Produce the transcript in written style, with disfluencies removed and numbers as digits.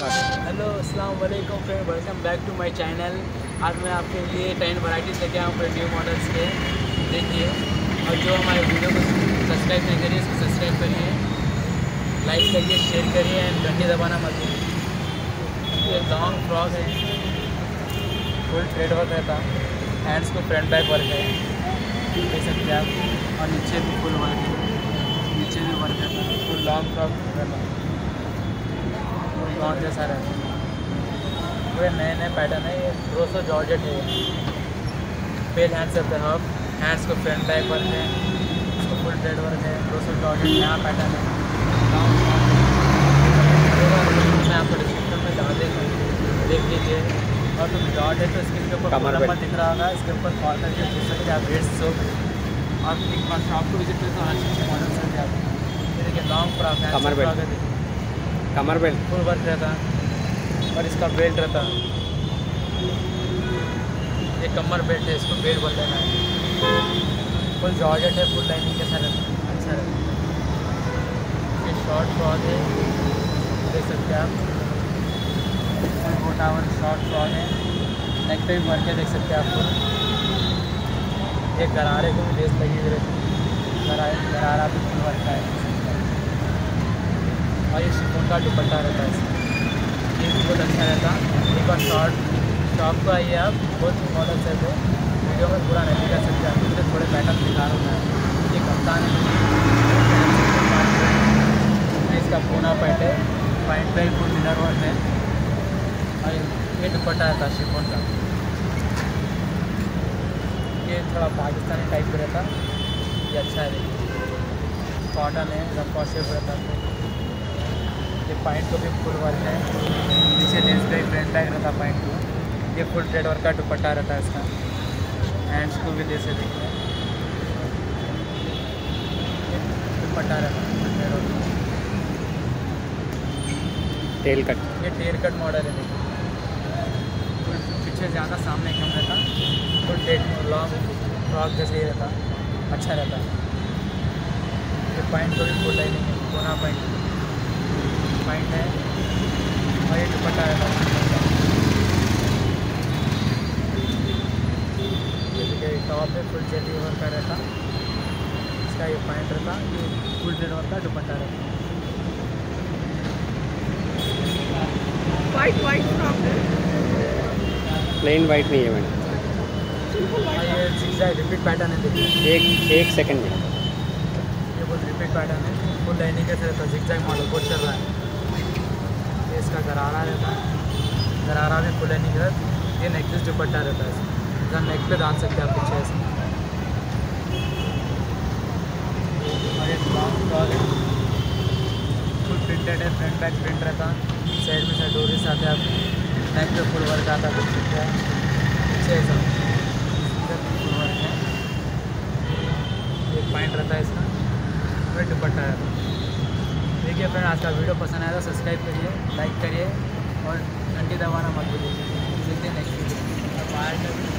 Hello अस्सलाम वालेकुम friend, welcome back to my channel. आज मैं आपके लिए 10 वैराइटीज़ लेके आया हूँ न्यू मॉडल्स के। देखिए, और जो हमारे वीडियो को सब्सक्राइब नहीं करिए उसको सब्सक्राइब करिए, लाइक करिए, शेयर करिए एंड घंटे दबाना मत भूलिए। ये लॉन्ग फ्रॉक है, फुल थ्रेड वर्क रहता, हैंड्स को फ्रंट बैक वर्क है, देख सकते हैं आप। और नीचे भी फुल वर्क है, नीचे भी वर्क रहता है, फुल लॉन्ग फ्रॉक रहता है, जैसा रहता है। पूरे नए नए पैटर्न है। ये 200 जॉर्जेट है। Pale hands of the hub, hands को फ्रंट बैक वर्क है, उसको फुल थ्रेड वर्क है। 200 जॉर्जेट नया पैटर्न है। मैं आपको डिस्क्रिप्शन में डाल देता हूँ, देख लीजिए। और तुम जॉर्जेट तो स्क्रीन के ऊपर नंबर दिख रहा होगा, इसके ऊपर कॉल करके पूछ सकते आप रेट्स हो। और एक बार शॉप को विजिट करते अच्छे अच्छे मॉडल चल जाते हैं। देखिए लॉन्ग फ्रॉक है, कमर बेल्ट फुल वर्क रहता है, और इसका बेल्ट रहता है, ये कमर बेल्ट है, इसको बेल्ट बोल देना है। फुल जॉर्जेट है, फुल लाइनिंग कैसा रहता है, अच्छा रहता है। ये शॉर्ट फ्रॉक है, देख सकते हैं आप, मोटावर शॉर्ट फ्रॉक है। नेक पे भी वर्क है, देख सकते हैं आपको। ये गरारे को भी लेस लगी हुई रहती है, गरारा भी फुल वर्क का है। और ये शिफॉन का दुपट्टा रहता है, ये भी बहुत अच्छा रहता है। एक बार शॉप को आइए आप, बहुत मॉडल्स है। तो वीडियो में पूरा नहीं कर सकते आप, मुझे थोड़े पैटर्न दिखा रहा है। ये कप्तान है, इसका पूना पैंट है, पैंट पे फुल डिनर वर्क है। और ये दुपट्टा रहता है शिफॉन का, ये थोड़ा पाकिस्तानी टाइप का रहता, ये अच्छा है। कॉटन है, लंबा शेप रहता है। ये पैंट को भी फुल वर्क है, नीचे लेस बैग फ्रंट बैग रहता पैंट को। ये फुल थ्रेड वर्क का दुपट्टा रहता है, इसका हैंड्स को भी लेस दिखता है, दुपट्टा रहता full thread work. Tail cut, ये टेल कट मॉडल है, देखिए पीछे ज़्यादा सामने कम रहता, फुल थ्रेड लॉन्ग फ्रॉक जैसे ही रहता, अच्छा रहता है। ये पैंट को भी फुल लाइनिंग है, कोना पैंट पैंट है। और ये दुपट्टा रहता है, टॉप है, फुल जेडी वर्क का रहता, इसका ये पैंट रहता, ये फुल जेड वर्क का दुपट्टा रहता। वाइट वाइट टॉप है, प्लेन वाइट नहीं है मैडम। ये zigzag रिपीट पैटर्न है, देखिए एक सेकंड में ये बहुत रिपीट पैटर्न है, फुल लाइनिंग का रहता है। zigzag मॉडल बहुत चल रहा है। इसका गरारा रहता है, गरारा में फुल नहीं रहता, ये नेकलेस दुपट्टा रहता है, इसमें नेक पे डाल सकते हैं आप पीछे से। और ये लॉन्ग फ्रॉक है, फुल प्रिंटेड है, फ्रंट बैक प्रिंट रहता, साइड में साइड डोरी से आते आप, नेक पे फुल वर्क आता है, पीछे से फुल वर्क है। ये पैंट रहता है, इसका फिर दुपट्टा रहता है। देखिए फ्रेंड, आज का वीडियो पसंद आया तो सब्सक्राइब करिए, लाइक करिए और घंटी दबाना मत भूलिए। मिलते हैं नेक्स्ट वीडियो।